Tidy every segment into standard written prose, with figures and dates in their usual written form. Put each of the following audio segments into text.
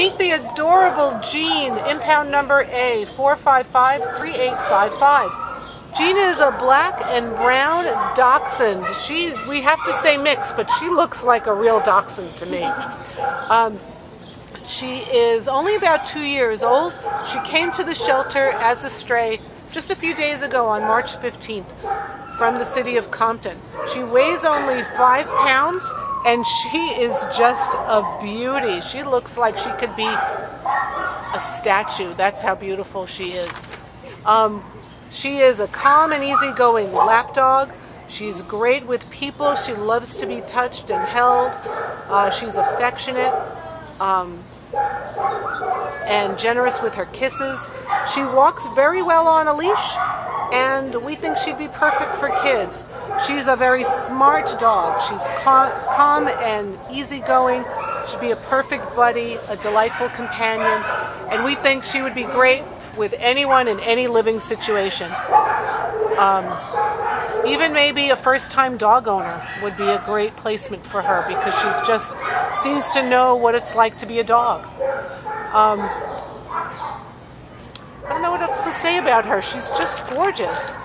Meet the adorable Jeanne, impound number A4553855. Jeanne is a black and brown dachshund. We have to say mixed, but she looks like a real dachshund to me. She is only about 2 years old. She came to the shelter as a stray just a few days ago on March 15th from the city of Compton. She weighs only 5 pounds and she is just a beauty. She looks like she could be a statue. That's how beautiful she is. She is a calm and easygoing lapdog. She's great with people. She loves to be touched and held. She's affectionate. And generous with her kisses. She walks very well on a leash, and we think she'd be perfect for kids. She's a very smart dog. She's calm and easygoing. She'd be a perfect buddy, a delightful companion, and we think she would be great with anyone in any living situation. Even maybe a first-time dog owner would be a great placement for her because she's just seems to know what it's like to be a dog. I don't know what else to say about her. She's just gorgeous.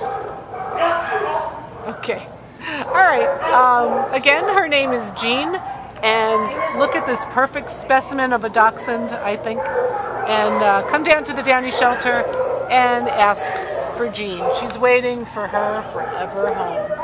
Okay. All right. Again, her name is Jeanne, and look at this perfect specimen of a dachshund, I think. And come down to the Downy Shelter and ask for Jeanne. She's waiting for her forever home.